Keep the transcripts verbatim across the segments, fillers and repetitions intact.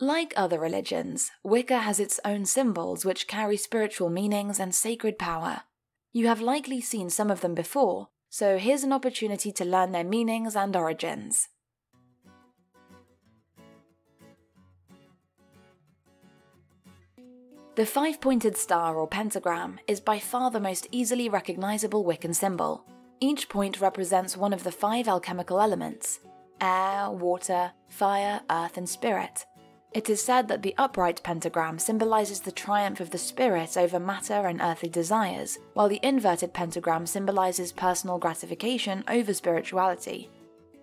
Like other religions, Wicca has its own symbols which carry spiritual meanings and sacred power. You have likely seen some of them before, so here's an opportunity to learn their meanings and origins. The five-pointed star or pentagram is by far the most easily recognizable Wiccan symbol. Each point represents one of the five alchemical elements: air, water, fire, earth, and spirit. It is said that the upright pentagram symbolizes the triumph of the spirit over matter and earthly desires, while the inverted pentagram symbolizes personal gratification over spirituality.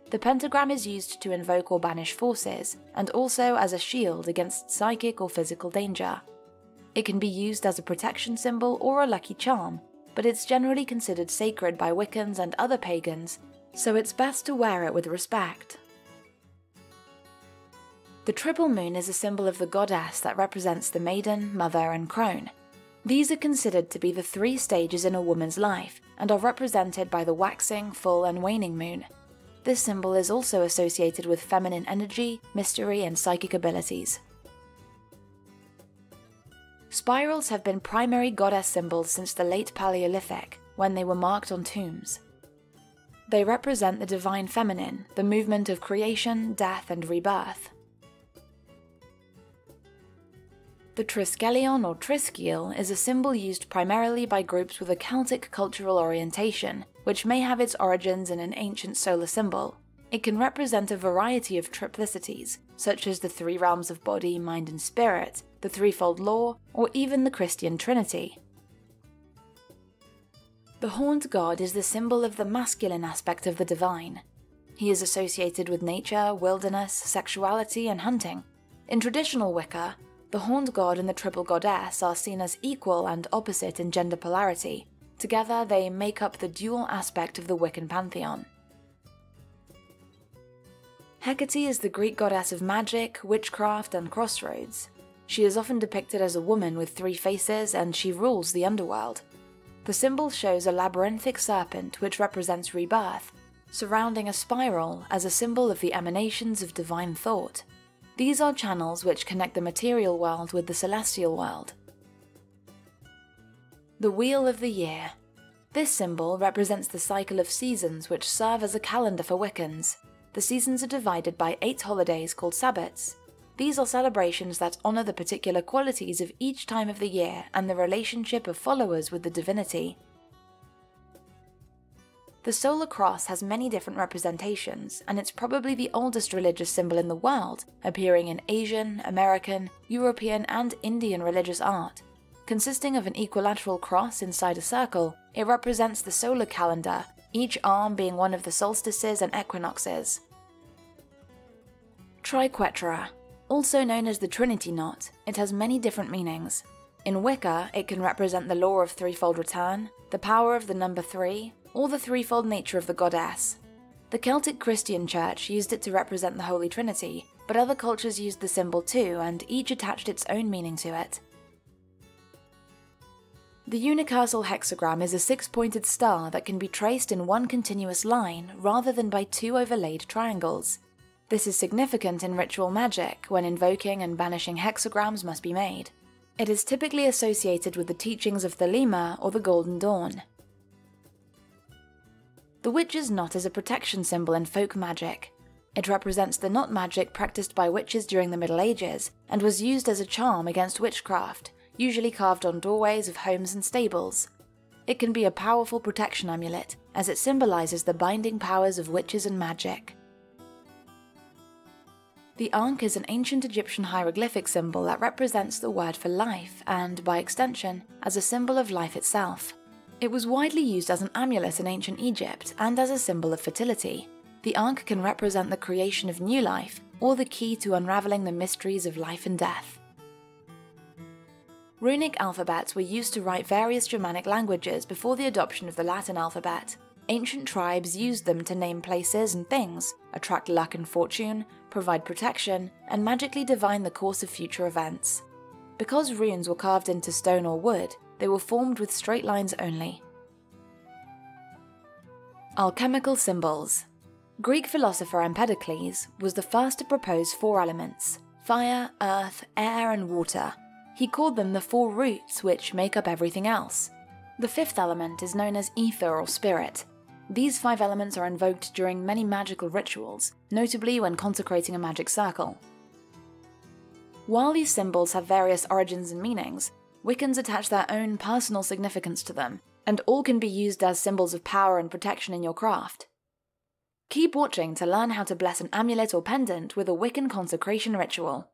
The pentagram is used to invoke or banish forces, and also as a shield against psychic or physical danger. It can be used as a protection symbol or a lucky charm, but it's generally considered sacred by Wiccans and other pagans, so it's best to wear it with respect. The triple moon is a symbol of the goddess that represents the maiden, mother, and crone. These are considered to be the three stages in a woman's life, and are represented by the waxing, full, and waning moon. This symbol is also associated with feminine energy, mystery, and psychic abilities. Spirals have been primary goddess symbols since the late Paleolithic, when they were marked on tombs. They represent the divine feminine, the movement of creation, death, and rebirth. The Triskelion or Triskiel is a symbol used primarily by groups with a Celtic cultural orientation, which may have its origins in an ancient solar symbol. It can represent a variety of triplicities, such as the three realms of body, mind, and spirit, the threefold law, or even the Christian Trinity. The Horned God is the symbol of the masculine aspect of the divine. He is associated with nature, wilderness, sexuality, and hunting. In traditional Wicca, the Horned God and the Triple Goddess are seen as equal and opposite in gender polarity. Together, they make up the dual aspect of the Wiccan pantheon. Hecate is the Greek goddess of magic, witchcraft, and crossroads. She is often depicted as a woman with three faces, and she rules the underworld. The symbol shows a labyrinthic serpent, which represents rebirth, surrounding a spiral as a symbol of the emanations of divine thought. These are channels which connect the material world with the celestial world. The Wheel of the Year. This symbol represents the cycle of seasons which serve as a calendar for Wiccans. The seasons are divided by eight holidays called sabbats. These are celebrations that honor the particular qualities of each time of the year and the relationship of followers with the divinity. The solar cross has many different representations, and it's probably the oldest religious symbol in the world, appearing in Asian, American, European, and Indian religious art. Consisting of an equilateral cross inside a circle, it represents the solar calendar, each arm being one of the solstices and equinoxes. Triquetra. Also known as the Trinity Knot, it has many different meanings. In Wicca, it can represent the law of threefold return, the power of the number three, or the threefold nature of the goddess. The Celtic Christian Church used it to represent the Holy Trinity, but other cultures used the symbol too, and each attached its own meaning to it. The Unicursal Hexagram is a six-pointed star that can be traced in one continuous line rather than by two overlaid triangles. This is significant in ritual magic, when invoking and banishing hexagrams must be made. It is typically associated with the teachings of Thelema or the Golden Dawn. The Witches Knot is a protection symbol in folk magic. It represents the knot magic practiced by witches during the Middle Ages, and was used as a charm against witchcraft, usually carved on doorways of homes and stables. It can be a powerful protection amulet, as it symbolizes the binding powers of witches and magic. The Ankh is an ancient Egyptian hieroglyphic symbol that represents the word for life, and, by extension, as a symbol of life itself. It was widely used as an amulet in ancient Egypt and as a symbol of fertility. The Ankh can represent the creation of new life, or the key to unraveling the mysteries of life and death. Runic alphabets were used to write various Germanic languages before the adoption of the Latin alphabet. Ancient tribes used them to name places and things, attract luck and fortune, provide protection, and magically divine the course of future events. Because runes were carved into stone or wood, they were formed with straight lines only. Alchemical symbols. Greek philosopher Empedocles was the first to propose four elements: fire, earth, air and water. He called them the four roots which make up everything else. The fifth element is known as ether or spirit. These five elements are invoked during many magical rituals, notably when consecrating a magic circle. While these symbols have various origins and meanings, Wiccans attach their own personal significance to them, and all can be used as symbols of power and protection in your craft. Keep watching to learn how to bless an amulet or pendant with a Wiccan consecration ritual.